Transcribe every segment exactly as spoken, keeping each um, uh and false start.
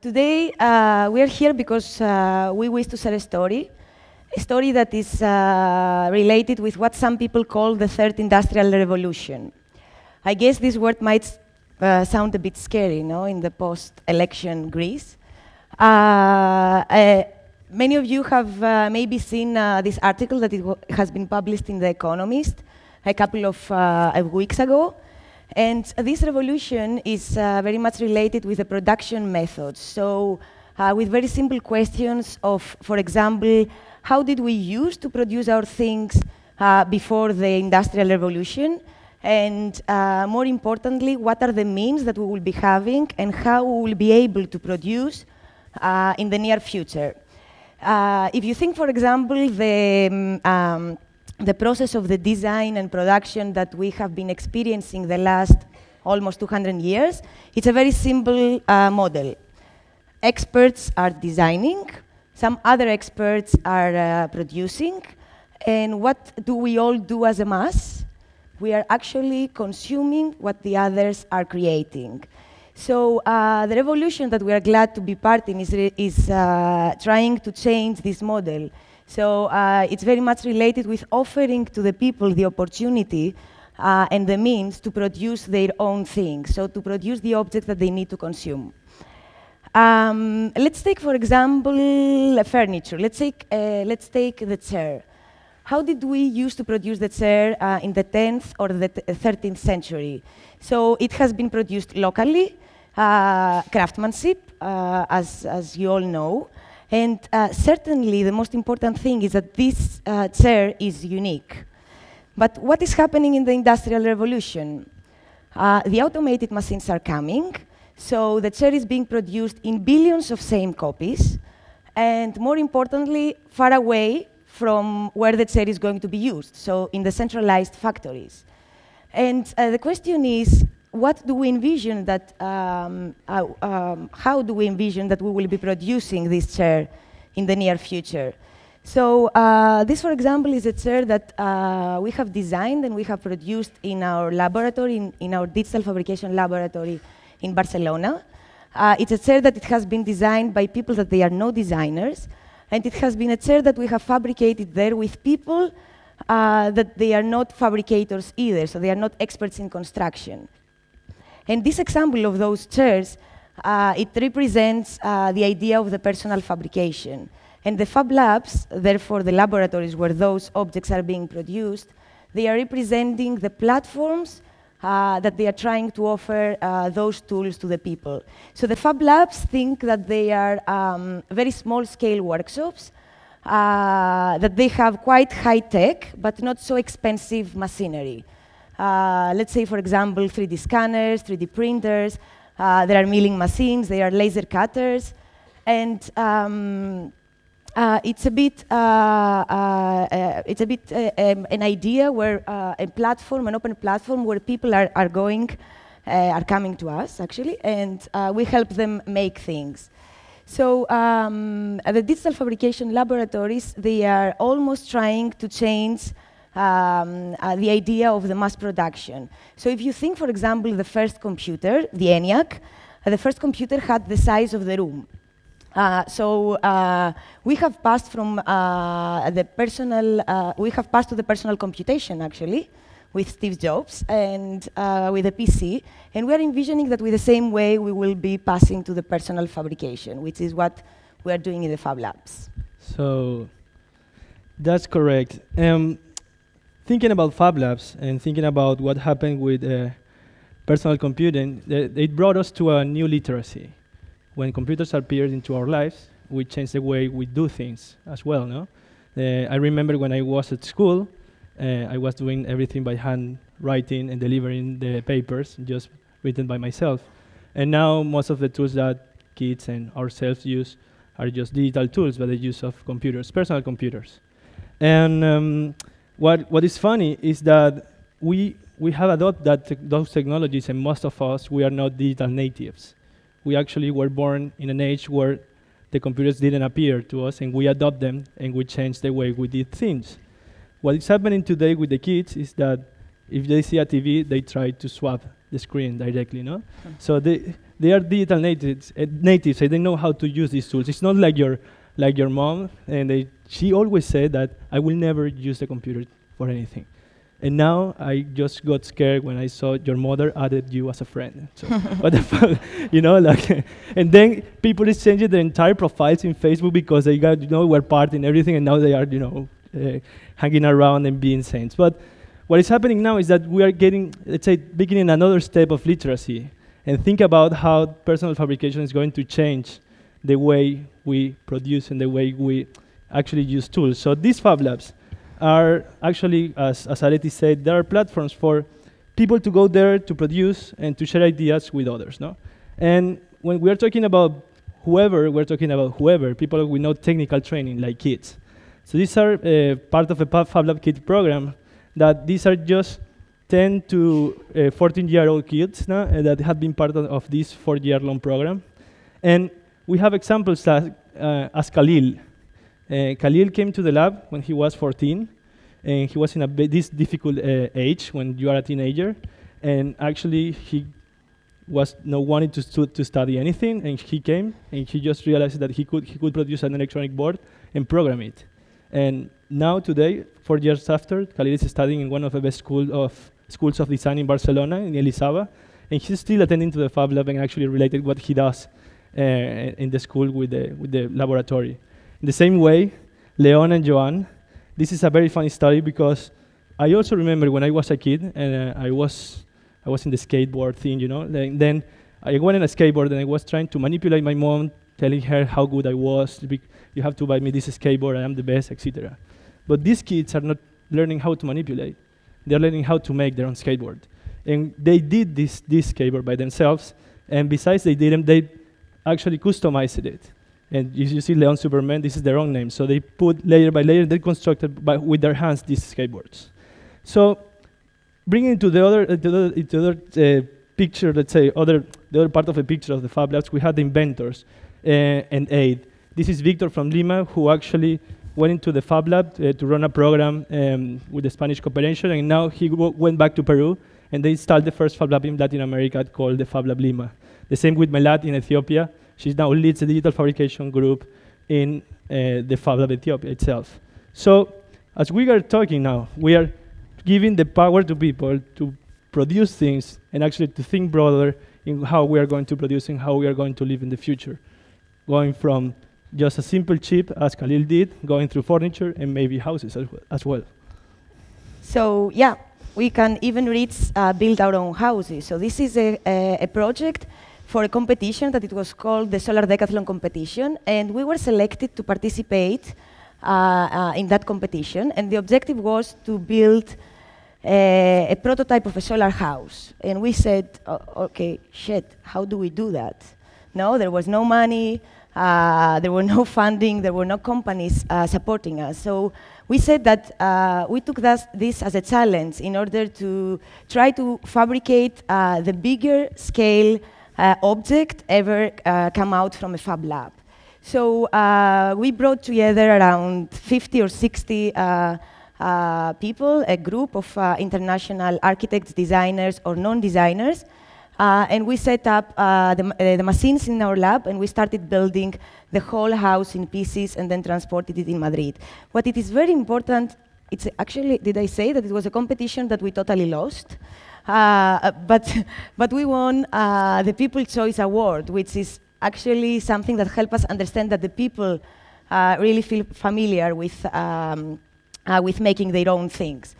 Today uh, we are here because uh, we wish to share a story, a story that is uh, related with what some people call the Third Industrial Revolution. I guess this word might uh, sound a bit scary, no, in the post-election Greece. Uh, uh, many of you have uh, maybe seen uh, this article that it has been published in The Economist a couple of uh, weeks ago. And this revolution is uh, very much related with the production methods. So uh, with very simple questions of, for example, how did we used to produce our things uh, before the Industrial Revolution? And uh, more importantly, what are the means that we will be having and how we will be able to produce uh, in the near future? Uh, if you think, for example, the um, the process of the design and production that we have been experiencing the last almost two hundred years, it's a very simple uh, model. Experts are designing, some other experts are uh, producing, and what do we all do as a mass? We are actually consuming what the others are creating. So uh, the revolution that we are glad to be part in is, is uh, trying to change this model. So uh, it's very much related with offering to the people the opportunity uh, and the means to produce their own things, so to produce the objects that they need to consume. Um, let's take, for example, furniture. Let's take, uh, let's take the chair. How did we used to produce the chair uh, in the tenth or the thirteenth century? So it has been produced locally, uh, craftsmanship, uh, as, as you all know. And uh, certainly, the most important thing is that this uh, chair is unique. But what is happening in the Industrial Revolution? Uh, the automated machines are coming, so the chair is being produced in billions of same copies, and more importantly, far away from where the chair is going to be used, so in the centralized factories. And uh, the question is, what do we envision that, um, uh, um, how do we envision that we will be producing this chair in the near future? So uh, this, for example, is a chair that uh, we have designed and we have produced in our laboratory, in, in our digital fabrication laboratory in Barcelona. Uh, it's a chair that it has been designed by people that they are no designers, and it has been a chair that we have fabricated there with people uh, that they are not fabricators either, so they are not experts in construction. And this example of those chairs, uh, it represents uh, the idea of the personal fabrication. And the Fab Labs, therefore the laboratories where those objects are being produced, they are representing the platforms uh, that they are trying to offer uh, those tools to the people. So the Fab Labs think that they are um, very small-scale workshops, uh, that they have quite high-tech, but not so expensive machinery. Uh, let's say, for example, three D scanners, three D printers, uh, there are milling machines, there are laser cutters, and um, uh, it's a bit, uh, uh, uh, it's a bit uh, um, an idea where uh, a platform, an open platform where people are, are going, uh, are coming to us, actually, and uh, we help them make things. So um, the digital fabrication laboratories, they are almost trying to change Um, uh, the idea of the mass production. So if you think, for example, the first computer, the ENIAC, uh, the first computer had the size of the room. Uh, so uh, we have passed from uh, the personal, uh, we have passed to the personal computation, actually, with Steve Jobs and uh, with the P C, and we are envisioning that with the same way we will be passing to the personal fabrication, which is what we are doing in the Fab Labs. So that's correct. Um, Thinking about Fab Labs and thinking about what happened with uh, personal computing, th it brought us to a new literacy. When computers appeared into our lives, we changed the way we do things as well. No, uh, I remember when I was at school, uh, I was doing everything by hand, writing and delivering the papers, just written by myself. And now most of the tools that kids and ourselves use are just digital tools, but the use of computers, personal computers. And um, What, what is funny is that we, we have adopted that te those technologies, and most of us, we are not digital natives. We actually were born in an age where the computers didn't appear to us, and we adopt them, and we change the way we did things. What is happening today with the kids is that if they see a T V, they try to swap the screen directly, no? Mm. So they they are digital natives. Uh, natives, and they know how to use these tools. It's not like your like your mom, and they, she always said that I will never use the computer for anything. And now I just got scared when I saw your mother added you as a friend. So what the fuck, you know? Like, and then people is changing their entire profiles in Facebook because they got, you know, were part in everything, and now they are, you know, uh, hanging around and being saints. But what is happening now is that we are getting, let's say, beginning another step of literacy, and think about how personal fabrication is going to change the way we produce and the way we actually use tools. So these Fab Labs are actually, as, as Areti said, there are platforms for people to go there to produce and to share ideas with others, no? And when we're talking about whoever, we're talking about whoever, people with no technical training, like kids. So these are uh, part of a Fab Lab Kid program, that these are just ten to fourteen-year-old uh, kids, no? And that have been part of, of this four-year-long program. And we have examples as, uh, as Khalil. Uh, Khalil came to the lab when he was fourteen, and he was in a this difficult uh, age when you are a teenager, and actually he was not wanting to, stu to study anything, and he came, and he just realized that he could, he could produce an electronic board and program it. And now today, four years after, Khalil is studying in one of the best school of schools of design in Barcelona, in Elisava, and he's still attending to the Fab Lab and actually related what he does uh, in the school with the, with the laboratory. In the same way, Leon and Joanne, this is a very funny story because I also remember when I was a kid and uh, I was I was in the skateboard thing, you know. Then, then I went on a skateboard and I was trying to manipulate my mom, telling her how good I was. You have to buy me this skateboard, I am the best, et cetera. But these kids are not learning how to manipulate. They're learning how to make their own skateboard. And they did this, this skateboard by themselves. And besides they didn't, they actually customized it. And you, you see Leon Superman, this is their own name. So they put layer by layer, they constructed by, with their hands these skateboards. So bringing to the other, uh, to the, to the, uh, picture, let's say, other, the other part of the picture of the Fab Labs, we had the inventors uh, and aid. This is Victor from Lima, who actually went into the Fab Lab uh, to run a program um, with the Spanish cooperation, and now he w went back to Peru, and they installed the first Fab Lab in Latin America called the Fab Lab Lima. The same with Melat in Ethiopia. She now leads the digital fabrication group in uh, the Fab Lab Ethiopia itself. So as we are talking now, we are giving the power to people to produce things and actually to think broader in how we are going to produce and how we are going to live in the future. Going from just a simple chip, as Khalil did, going through furniture and maybe houses as well. So yeah, we can even reach, uh, build our own houses. So this is a, a, a project for a competition that it was called the Solar Decathlon Competition, and we were selected to participate uh, uh, in that competition, and the objective was to build uh, a prototype of a solar house. And we said, oh, okay, shit, how do we do that? No, there was no money, uh, there were no funding, there were no companies uh, supporting us. So we said that uh, we took this, this as a challenge in order to try to fabricate uh, the bigger scale Uh, object ever uh, come out from a Fab Lab. So uh, we brought together around fifty or sixty uh, uh, people, a group of uh, international architects, designers, or non-designers, uh, and we set up uh, the, uh, the machines in our lab, and we started building the whole house in pieces and then transported it in Madrid. What it is very important, it's actually, did I say that it was a competition that we totally lost? Uh, but, but we won uh, the People's Choice Award, which is actually something that helps us understand that the people uh, really feel familiar with, um, uh, with making their own things.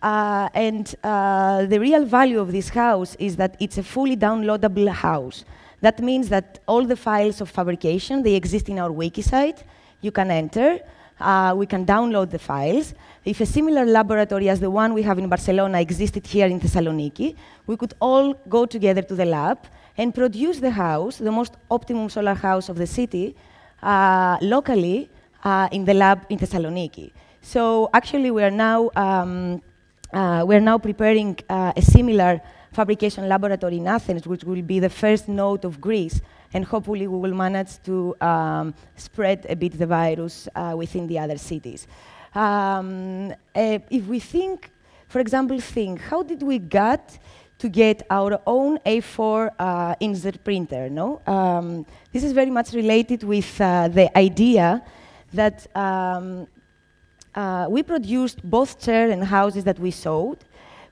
Uh, and uh, the real value of this house is that it's a fully downloadable house. That means that all the files of fabrication, they exist in our wiki site. You can enter. Uh, we can download the files. If a similar laboratory as the one we have in Barcelona existed here in Thessaloniki, we could all go together to the lab and produce the house, the most optimum solar house of the city, uh, locally uh, in the lab in Thessaloniki. So actually we are now, um, uh, we are now preparing uh, a similar fabrication laboratory in Athens, which will be the first node of Greece. And hopefully we will manage to um, spread a bit the virus uh, within the other cities. Um, uh, if we think, for example, think, how did we get to get our own A four uh, inkjet printer. No, um, this is very much related with uh, the idea that um, uh, we produced both chairs and houses that we sold.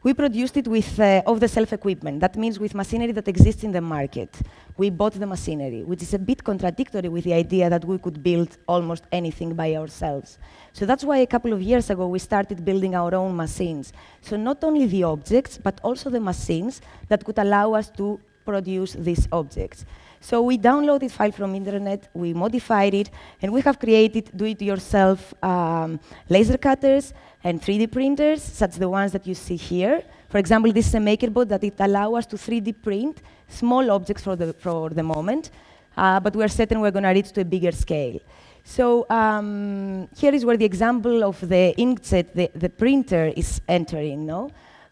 We produced it with uh, off-the-shelf equipment. That means with machinery that exists in the market. We bought the machinery, which is a bit contradictory with the idea that we could build almost anything by ourselves. So that's why a couple of years ago we started building our own machines. So not only the objects, but also the machines that could allow us to produce these objects. So we downloaded file from internet, we modified it, and we have created do-it-yourself um, laser cutters and three D printers, such as the ones that you see here. For example, this is a MakerBot that it allows us to three D print small objects for the, for the moment, uh, but we're certain we're going to reach to a bigger scale. So um, here is where the example of the inkjet, the, the printer, is entering. No?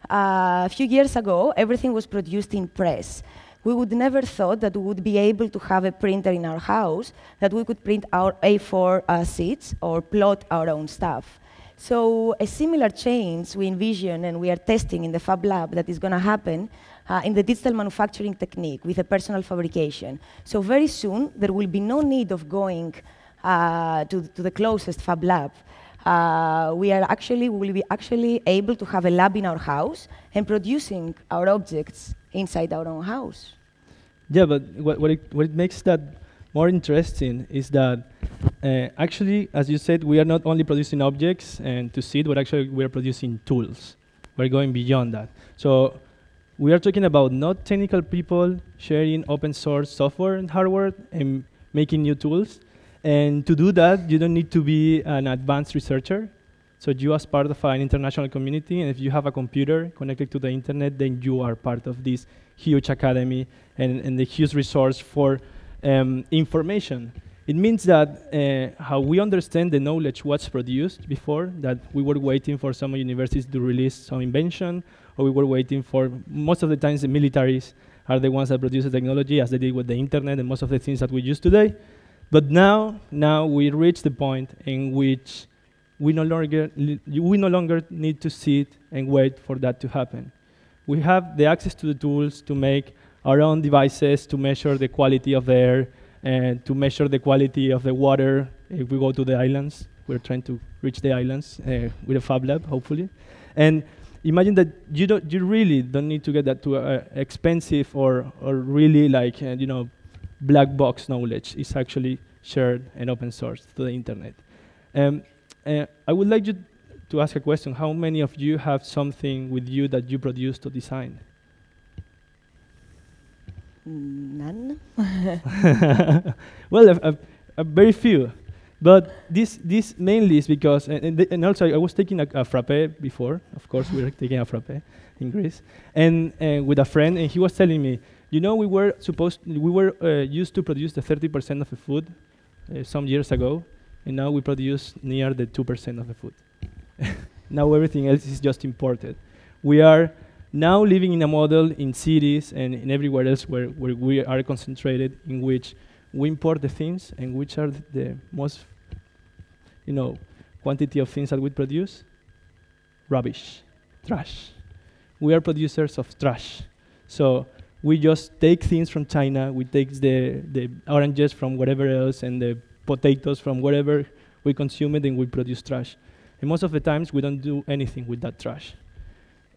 Uh, a few years ago, everything was produced in press. We would never thought that we would be able to have a printer in our house, that we could print our A four uh, sheets or plot our own stuff. So a similar change we envision and we are testing in the Fab Lab that is going to happen uh, in the digital manufacturing technique with a personal fabrication. So very soon there will be no need of going uh, to, to the closest Fab Lab. Uh, we are actually, we will be actually able to have a lab in our house and producing our objects inside our own house. Yeah, but what, what, it, what it makes that more interesting is that uh, actually, as you said, we are not only producing objects and to see it, but actually we are producing tools. We're going beyond that. So we are talking about not technical people sharing open source software and hardware and making new tools. And to do that, you don't need to be an advanced researcher. So you are part of an international community, and if you have a computer connected to the internet, then you are part of this huge academy and, and the huge resource for um, information. It means that uh, how we understand the knowledge was produced before, that we were waiting for some universities to release some invention, or we were waiting for, most of the times the militaries are the ones that produce the technology as they did with the internet and most of the things that we use today. But now, now we reach the point in which we no longer we no longer need to sit and wait for that to happen. We have the access to the tools to make our own devices to measure the quality of the air and to measure the quality of the water. If we go to the islands, we're trying to reach the islands uh, with a Fab Lab, hopefully. And imagine that you don't you really don't need to get that to uh, expensive or or really like uh, you know. Black box knowledge is actually shared and open source to the internet. Um, uh, I would like you to ask a question. How many of you have something with you that you produced or designed? None. Well, a, a, a very few. But this, this mainly is because, and, and, and also I was taking a, a frappe before. Of course, we were taking a frappe in Greece. And uh, with a friend, and he was telling me, you know, we were supposed, we were uh, used to produce the thirty percent of the food uh, some years ago, and now we produce near the two percent of the food. Now everything else is just imported. We are now living in a model in cities and in everywhere else where, where we are concentrated, in which we import the things and which are the most, you know, quantity of things that we produce? Rubbish, trash. We are producers of trash. So we just take things from China, we take the, the oranges from whatever else and the potatoes from whatever, we consume it and we produce trash. And most of the times we don't do anything with that trash.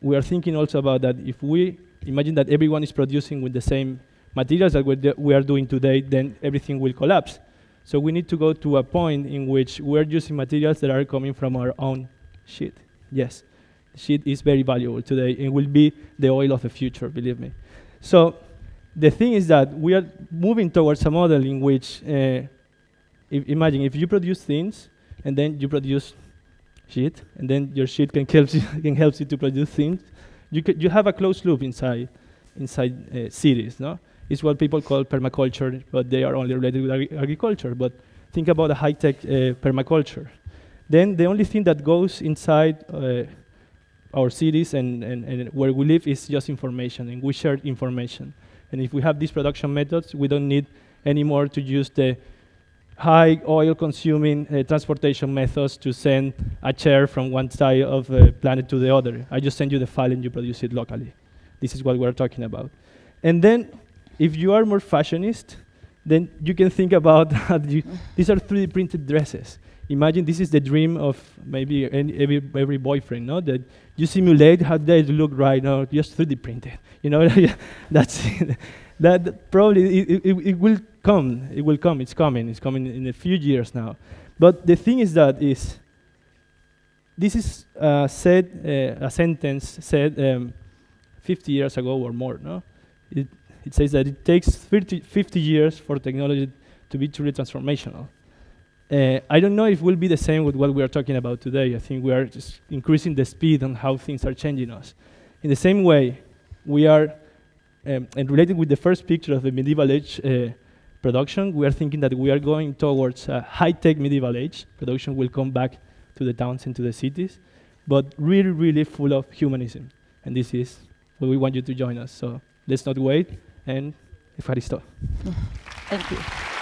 We are thinking also about that if we imagine that everyone is producing with the same materials that we're we are doing today, then everything will collapse. So we need to go to a point in which we're using materials that are coming from our own shit. Yes, shit is very valuable today. It will be the oil of the future, believe me. So the thing is that we are moving towards a model in which, uh, if, imagine if you produce things and then you produce shit, and then your shit can help you, can help you to produce things. You, you have a closed loop inside, inside uh, cities. No? It's what people call permaculture, but they are only related with agri agriculture. But think about a high-tech uh, permaculture. Then the only thing that goes inside uh, our cities and, and, and where we live is just information, and we share information. And if we have these production methods, we don't need anymore to use the high oil-consuming uh, transportation methods to send a chair from one side of the planet to the other. I just send you the file and you produce it locally. This is what we're talking about. And then if you are more fashionist, then you can think about you, these are three D printed dresses. Imagine this is the dream of maybe any, every, every boyfriend, no? That you simulate how they look right now, just three D printed. You know, that's it. That probably it, it, it will come. It will come. It's coming. It's coming in a few years now. But the thing is that is this is uh, said uh, a sentence said um, fifty years ago or more. No, it it says that it takes thirty, fifty years for technology to be truly transformational. Uh, I don't know if it will be the same with what we are talking about today. I think we are just increasing the speed on how things are changing us. In the same way, we are. Um, and related with the first picture of the medieval age uh, production, we are thinking that we are going towards a high-tech medieval age. Production will come back to the towns and to the cities, but really, really full of humanism. And this is where we want you to join us. So let's not wait, and Evharisto. Thank you.